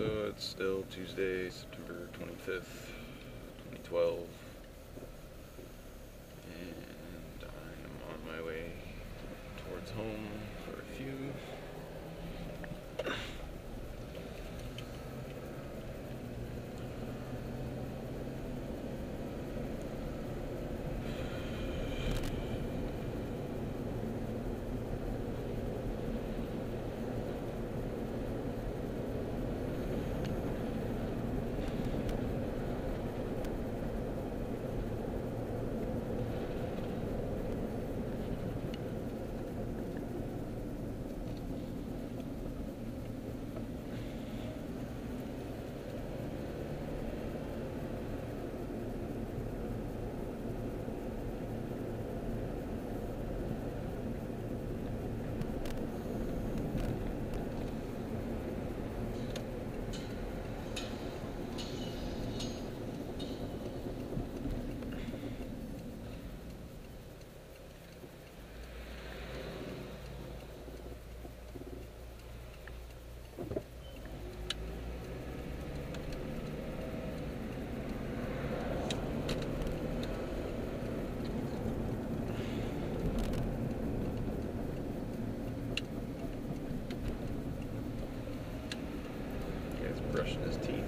So it's still Tuesday, September 25th, 2012, and I'm on my way towards home for a few. Brushing his teeth.